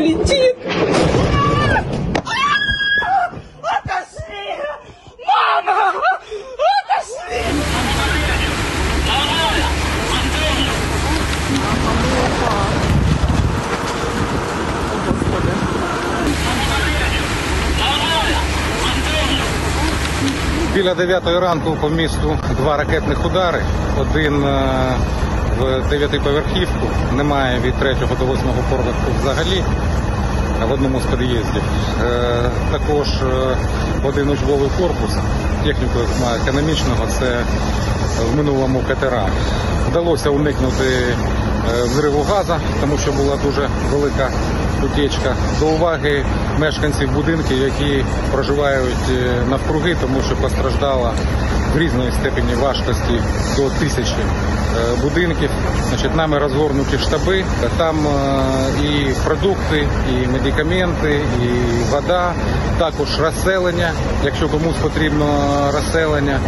летит. Отошли! Мама! Отошли! Біля 9-ї ранку по місту два ракетних удари. Один в 9-поверхівку, немає від 3-го до 8-го поверху взагалі, в одному з під'їздів. Також один учбовий корпус, техніку економічного, це в минулому катера. Вдалося уникнути взриву газу, тому що була дуже велика утечка. До уваги мешканців будинків, які проживають навкруги, тому що постраждала в різної степені важкості до 1000 будинків. Значить, нами розгорнуті штаби, там і продукти, і медикаменти, і вода, також розселення, якщо комусь потрібно розселення.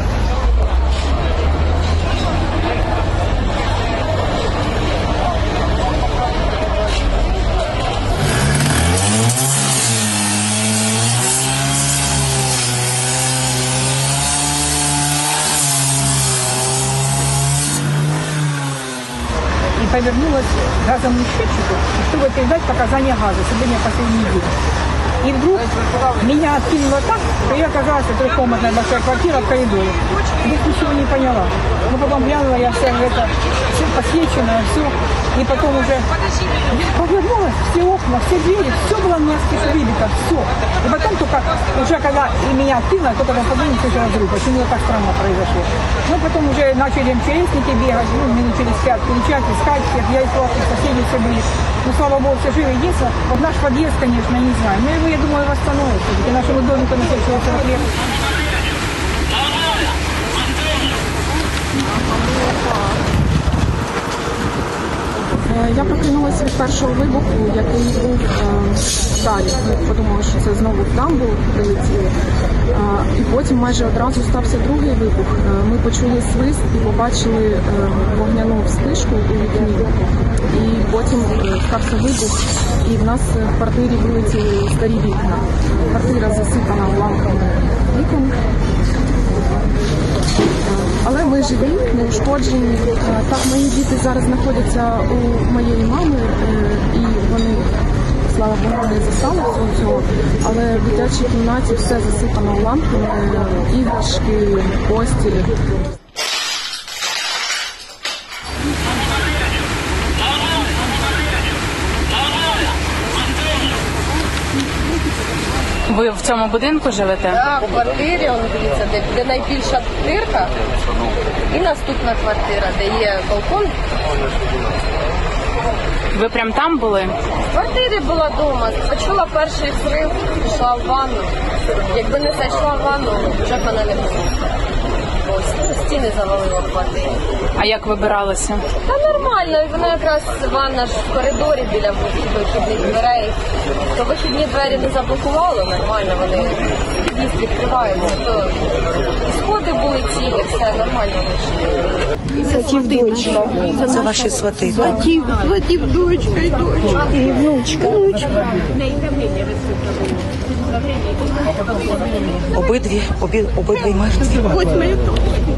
Повернулась газом счетчику, чтобы передать показания газа сегодня последний день. И вдруг меня откинуло так, что я оказалась в трехкомнатной большой квартире в коридоре. Я ничего не поняла. Но потом глянула, я вся это все посвеченное, все. И потом уже повернулась, все окна, все двери, все было насквозь выбито, все. И потом только, уже когда и меня откинуло, кто-то подумал, что это вдруг, почему так странно произошло. Ну потом уже начали МЧСники бегать, ну минут через 5 кричать, искать всех, я искала, соседи все были. Ну слава богу, все живы, единственное, вот наш подъезд, конечно, не знаю. Но его, я думаю, восстановят, все-таки нашему домику на 40 лет. Я прокинулася від першого вибуху, який був далі. Подумала, що це знову в дамбу прилетіло. І потім майже одразу стався другий вибух. Ми почули свист і побачили вогняну вспишку у вікні. І потім стався вибух, і в нас в квартирі вилетіли старі вікна. Квартира засипана уламками вікон. Але ми живі, неушкоджені. Так, мої діти зараз знаходяться у моєї мами, і вони, слава Богу, не застали всього цього, але в дитячій кімнаті все засипано уламками, іграшки, постілі. Ви в цьому будинку живете? Так, в квартирі, дивіться, де найбільша дирка, і наступна квартира, де є балкон. Ви прям там були? В квартирі була вдома, почула перший взрив, пішла в ванну. Якби не зайшла в ванну, вже б мене не було. Ось, стіни завалило в квартирі. А як вибиралися? Та нормально, і вона якраз ванна ж в коридорі біля вихідних дверей. То вихідні двері не заблокувало, нормально вони вхідність відкриваємо. То сходи були цілі, все нормально вийшло. Сватів дочка. Це ваші свати, так? Сватів дочка і дочка. І внучка. Обидві мертві. Ось моя дочка.